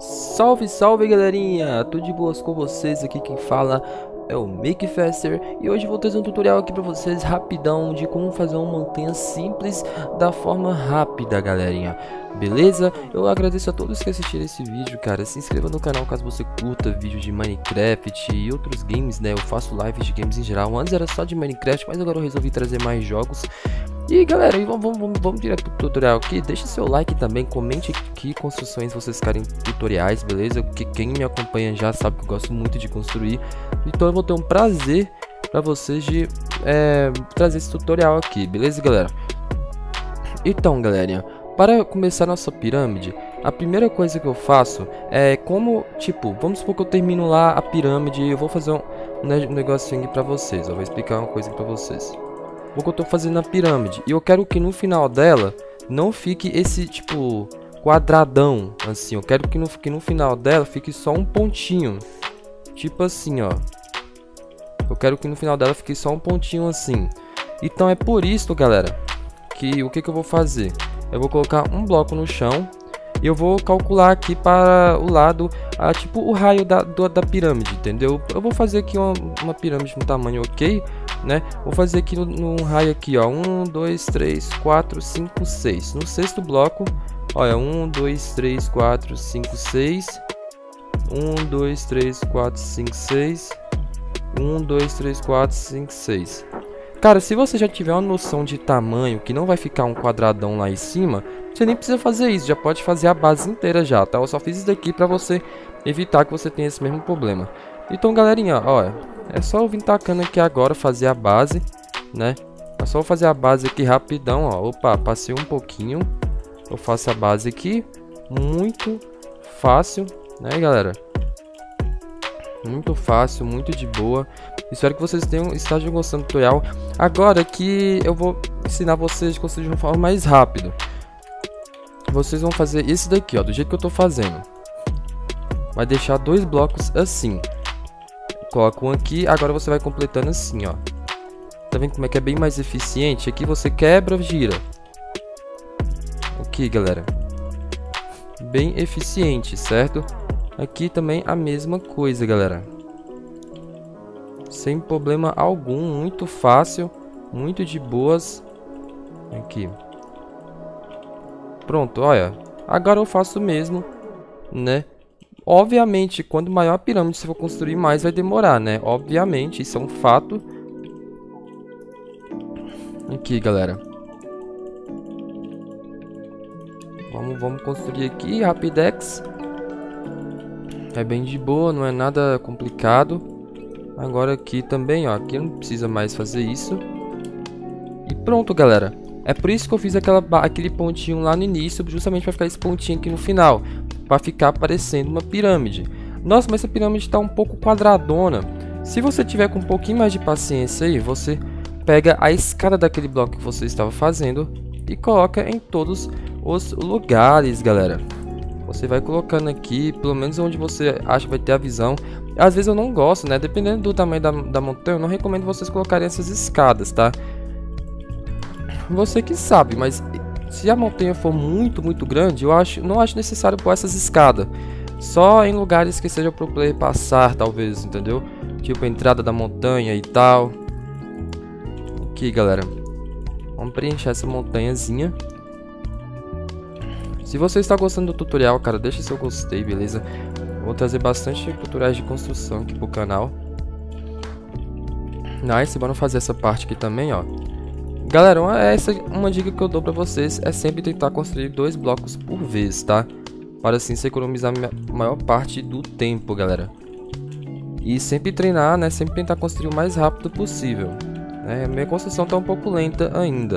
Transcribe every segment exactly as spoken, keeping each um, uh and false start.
Salve, salve galerinha, tudo de boas com vocês? Aqui quem fala é o Mik Faster e hoje vou trazer um tutorial aqui pra vocês rapidão de como fazer uma montanha simples da forma rápida, galerinha. Beleza? Eu agradeço a todos que assistiram esse vídeo, cara. Se inscreva no canal caso você curta vídeos de Minecraft e outros games, né? Eu faço lives de games em geral. Antes era só de Minecraft, mas agora eu resolvi trazer mais jogos. E galera, vamos, vamos, vamos direto pro tutorial aqui. Deixa seu like também, comente que construções vocês querem tutoriais, beleza? Porque quem me acompanha já sabe que eu gosto muito de construir. Então eu vou ter um prazer pra vocês de é, trazer esse tutorial aqui, beleza galera? Então galerinha, para começar nossa pirâmide, a primeira coisa que eu faço é como, tipo, vamos supor que eu termino lá a pirâmide e eu vou fazer um, um negocinho aqui pra vocês. Eu vou explicar uma coisa pra vocês. O que eu tô fazendo na pirâmide, e eu quero que no final dela não fique esse tipo quadradão assim. Eu quero que no, que no final dela fique só um pontinho, tipo assim, ó. Eu quero que no final dela fique só um pontinho assim. Então é por isso, galera, que o que, que eu vou fazer? Eu vou colocar um bloco no chão e eu vou calcular aqui para o lado, a, tipo o raio da, do, da pirâmide, entendeu? Eu vou fazer aqui uma, uma pirâmide no tamanho ok, né? Vou fazer aqui no, no raio aqui, ó, um, dois, três, quatro, cinco, seis. No sexto bloco, olha, um, dois, três, quatro, cinco, seis, um, dois, três, quatro, cinco, seis, um, dois, três, quatro, cinco, seis. Cara, se você já tiver uma noção de tamanho, que não vai ficar um quadradão lá em cima, você nem precisa fazer isso, já pode fazer a base inteira já, tá? Eu só fiz isso daqui pra você evitar que você tenha esse mesmo problema. Então, galerinha, olha, é só eu vir tacando aqui agora, fazer a base, né? É só eu fazer a base aqui rapidão, ó. Opa, passei um pouquinho. Eu faço a base aqui. Muito fácil, né, galera? Muito fácil, muito de boa. Espero que vocês tenham estado gostando do tutorial. Agora que eu vou ensinar vocês a construir de uma forma mais rápida. Vocês vão fazer esse daqui, ó. Do jeito que eu tô fazendo. Vai deixar dois blocos assim. Coloca um aqui, agora você vai completando assim, ó. Tá vendo como é que é bem mais eficiente? Aqui você quebra, gira. Ok, galera. Bem eficiente, certo? Aqui também a mesma coisa, galera. Sem problema algum, muito fácil, muito de boas. Aqui. Pronto, olha. Agora eu faço o mesmo, né? Obviamente, quanto maior a pirâmide você for construir, mais vai demorar, né? Obviamente, isso é um fato. Aqui, galera. Vamos, vamos construir aqui, rapidex. É bem de boa, não é nada complicado. Agora aqui também, ó. Aqui não precisa mais fazer isso. E pronto, galera. É por isso que eu fiz aquela, aquele pontinho lá no início, justamente para ficar esse pontinho aqui no final. Para ficar parecendo uma pirâmide. Nossa, mas essa pirâmide está um pouco quadradona. Se você tiver com um pouquinho mais de paciência aí, você pega a escada daquele bloco que você estava fazendo e coloca em todos os lugares, galera. Você vai colocando aqui, pelo menos onde você acha que vai ter a visão. Às vezes eu não gosto, né? Dependendo do tamanho da, da montanha, eu não recomendo vocês colocarem essas escadas, tá? Você que sabe, mas... se a montanha for muito, muito grande, eu acho, não acho necessário pôr essas escadas. Só em lugares que seja pro player passar, talvez, entendeu? Tipo a entrada da montanha e tal. Aqui, galera. Vamos preencher essa montanhazinha. Se você está gostando do tutorial, cara, deixa seu gostei, beleza? Vou trazer bastante tutoriais de construção aqui pro canal. Nice, vamos fazer essa parte aqui também, ó. Galera, essa é uma dica que eu dou pra vocês, é sempre tentar construir dois blocos por vez, tá? Para assim se economizar a maior parte do tempo, galera. E sempre treinar, né? Sempre tentar construir o mais rápido possível. É, minha construção tá um pouco lenta ainda.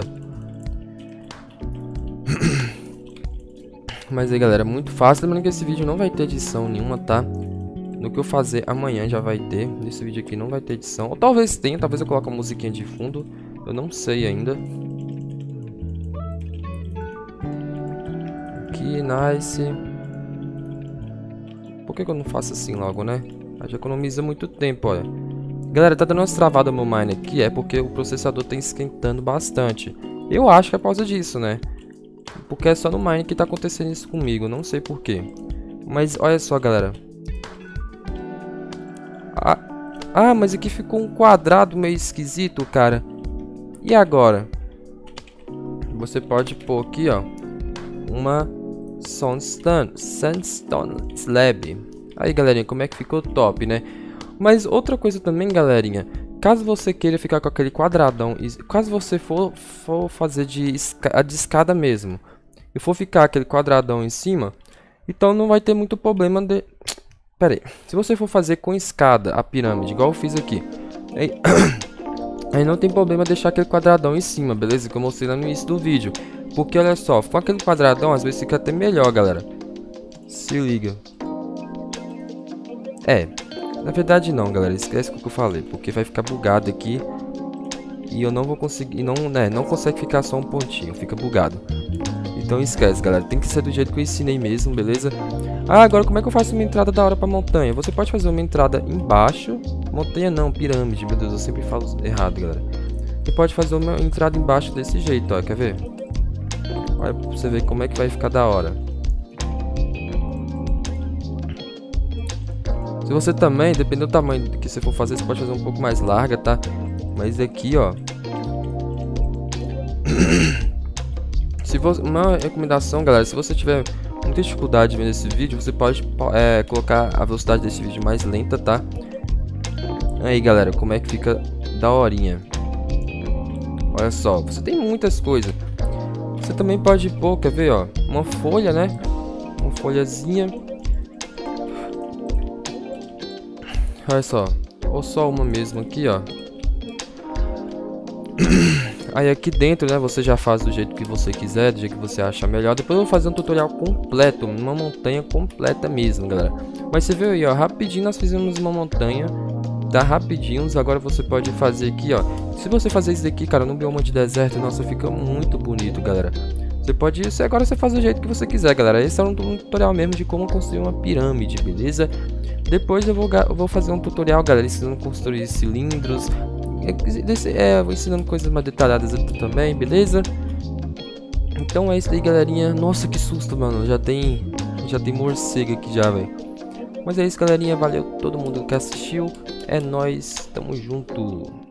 Mas aí, galera, muito fácil. Lembrando que esse vídeo não vai ter edição nenhuma, tá? No que eu fazer amanhã já vai ter. Nesse vídeo aqui não vai ter edição. Ou talvez tenha, talvez eu coloque uma musiquinha de fundo. Eu não sei ainda. Aqui, nice. Por que, que eu não faço assim logo, né? Já economiza muito tempo, olha. Galera, tá dando umas travadas no meu mine aqui. É porque o processador tá esquentando bastante. Eu acho que é por causa disso, né? Porque é só no mine que tá acontecendo isso comigo. Não sei porquê. Mas olha só, galera. Ah, ah, mas aqui ficou um quadrado meio esquisito, cara. E agora? Você pode pôr aqui, ó, uma sandstone, sandstone slab. Aí, galerinha, como é que ficou top, né? Mas outra coisa também, galerinha. Caso você queira ficar com aquele quadradão, caso você for, for fazer de, esca de escada mesmo, e for ficar aquele quadradão em cima, então não vai ter muito problema de... Pera aí, se você for fazer com escada a pirâmide, igual eu fiz aqui, aí, aí não tem problema deixar aquele quadradão em cima, beleza? Como eu mostrei lá no início do vídeo. Porque olha só, com aquele quadradão às vezes fica até melhor, galera. Se liga. É... Na verdade não, galera, esquece o que eu falei, porque vai ficar bugado aqui e eu não vou conseguir, não, né, não consegue ficar só um pontinho, fica bugado. Então esquece, galera, tem que ser do jeito que eu ensinei mesmo, beleza? Ah, agora como é que eu faço uma entrada da hora pra montanha? Você pode fazer uma entrada embaixo, montanha não, pirâmide, meu Deus, eu sempre falo errado, galera. Você pode fazer uma entrada embaixo desse jeito, ó, quer ver? Olha pra você ver como é que vai ficar da hora. Se você também, dependendo do tamanho que você for fazer, você pode fazer um pouco mais larga, tá? Mas aqui, ó. Se você, uma recomendação, galera, se você tiver muita dificuldade vendo esse vídeo, você pode é, colocar a velocidade desse vídeo mais lenta, tá? Aí, galera, como é que fica daorinha. Olha só, você tem muitas coisas. Você também pode pôr, quer ver, ó, uma folha, né? Uma folhazinha. Olha só, ou só uma mesmo aqui, ó. Aí aqui dentro, né, você já faz do jeito que você quiser, do jeito que você achar melhor. Depois eu vou fazer um tutorial completo, uma montanha completa mesmo, galera. Mas você viu aí, ó, rapidinho nós fizemos uma montanha, tá, rapidinhos. Agora você pode fazer aqui, ó. Se você fazer isso daqui, cara, no bioma de deserto, nossa, fica muito bonito, galera. Você pode isso agora, você faz do jeito que você quiser, galera. Esse é um tutorial mesmo de como construir uma pirâmide, beleza? Depois eu vou, eu vou fazer um tutorial, galera, ensinando a construir cilindros. É, vou ensinando coisas mais detalhadas também, beleza? Então é isso aí, galerinha. Nossa, que susto, mano. Já tem, já tem morcego aqui já, velho. Mas é isso, galerinha. Valeu todo mundo que assistiu. É nóis. Tamo junto.